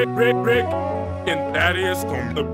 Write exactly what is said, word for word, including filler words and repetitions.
Rick, Rick, Rick, and Thaddeus on the